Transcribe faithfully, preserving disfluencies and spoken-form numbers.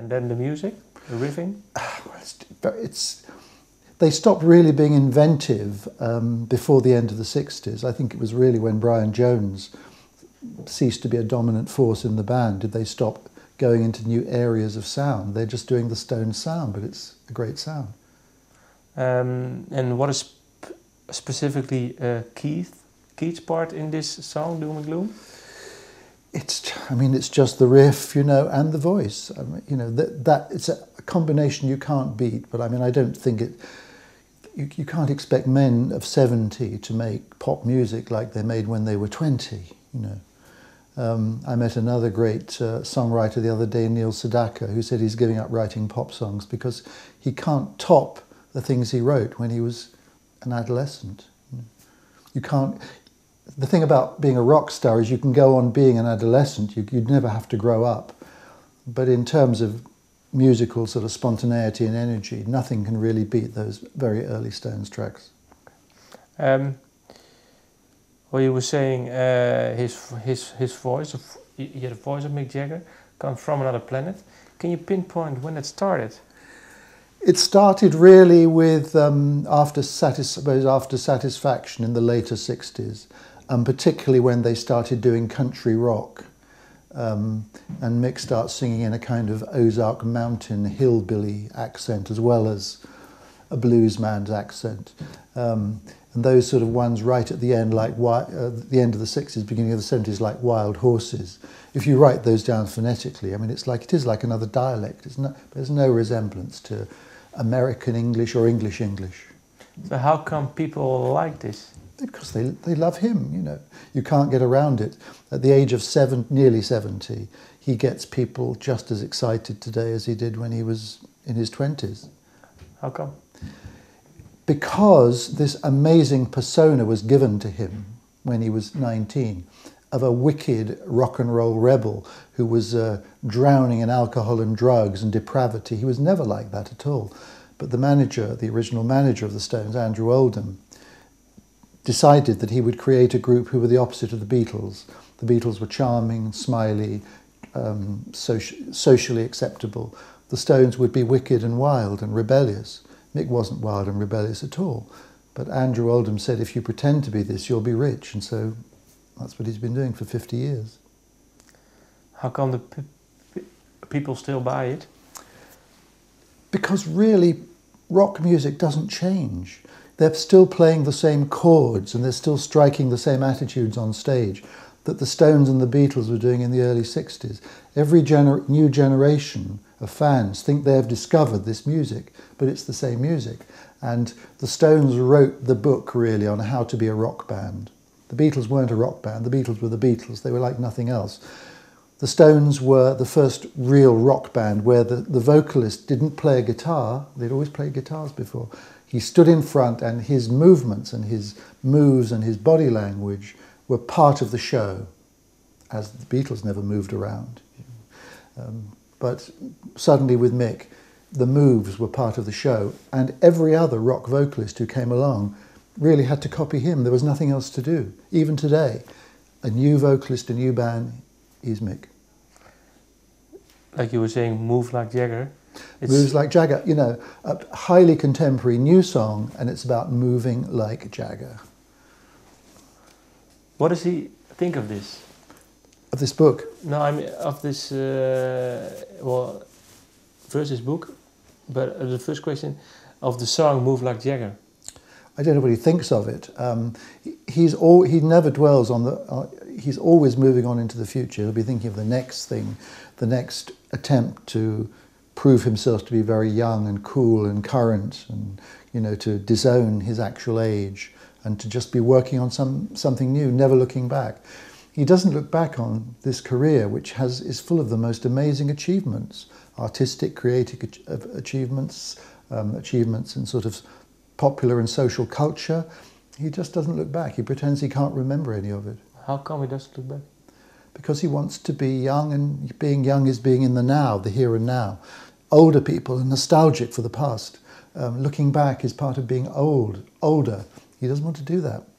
And then the music, the riffing? It's, they stopped really being inventive um, before the end of the sixties. I think it was really when Brian Jones ceased to be a dominant force in the band. Did they stop going into new areas of sound? They're just doing the Stones sound, but it's a great sound. Um, and what is specifically uh, Keith, Keith's part in this song, Doom and Gloom? It's, I mean, it's just the riff, you know, and the voice. I mean, you know, that, that it's a combination you can't beat. But I mean, I don't think it. You, you can't expect men of seventy to make pop music like they made when they were twenty. You know, um, I met another great uh, songwriter the other day, Neil Sedaka, who said he's giving up writing pop songs because he can't top the things he wrote when he was an adolescent. You can't. The thing about being a rock star is you can go on being an adolescent. You, you'd never have to grow up. But in terms of musical sort of spontaneity and energy, nothing can really beat those very early Stones tracks. Um, well, you were saying uh, his his his voice. Of, he had a voice of Mick Jagger, come from another planet. Can you pinpoint when it started? It started really with um, after satis after Satisfaction in the later sixties. And particularly when they started doing country rock, um, and Mick starts singing in a kind of Ozark Mountain hillbilly accent as well as a blues man's accent, um, and those sort of ones right at the end, like uh, the end of the sixties, beginning of the seventies, like Wild Horses. If you write those down phonetically, I mean, it's like it is like another dialect. It's not, there's no resemblance to American English or English English. So how come people like this? Because they, they love him, you know. You can't get around it. At the age of seven, nearly seventy, he gets people just as excited today as he did when he was in his twenties. How come? Because this amazing persona was given to him when he was nineteen of a wicked rock and roll rebel who was uh, drowning in alcohol and drugs and depravity. He was never like that at all. But the manager, the original manager of the Stones, Andrew Oldham, decided that he would create a group who were the opposite of the Beatles. The Beatles were charming, smiley, um, soci socially acceptable. The Stones would be wicked and wild and rebellious. Mick wasn't wild and rebellious at all. But Andrew Oldham said, if you pretend to be this, you'll be rich. And so that's what he's been doing for fifty years. How come the pe pe people still buy it? Because really, rock music doesn't change. They're still playing the same chords and they're still striking the same attitudes on stage that the Stones and the Beatles were doing in the early sixties. Every gener new generation of fans think they have discovered this music, but it's the same music. And the Stones wrote the book, really, on how to be a rock band. The Beatles weren't a rock band. The Beatles were the Beatles. They were like nothing else. The Stones were the first real rock band where the, the vocalist didn't play a guitar. They'd always played guitars before. He stood in front and his movements and his moves and his body language were part of the show, as the Beatles never moved around. Um, but suddenly with Mick, the moves were part of the show, and every other rock vocalist who came along really had to copy him. There was nothing else to do. Even today, a new vocalist, a new band, is Mick. Like you were saying, Move Like Jagger. It's Moves Like Jagger, you know, a highly contemporary new song, and it's about moving like Jagger. What does he think of this? Of this book? No, I mean, of this, uh, well, first his book, but the first question, of the song Move Like Jagger. I don't know what he thinks of it. Um, he's all, he never dwells on the, uh, he's always moving on into the future. He'll be thinking of the next thing, the next attempt to prove himself to be very young and cool and current, and you know, to disown his actual age and to just be working on some something new, never looking back. He doesn't look back on this career, which has is full of the most amazing achievements, artistic, creative achievements, um, achievements in sort of popular and social culture. He just doesn't look back. He pretends he can't remember any of it. How come he doesn't look back? Because he wants to be young, and being young is being in the now, the here and now. Older people are nostalgic for the past. Um, looking back is part of being old, older. He doesn't want to do that.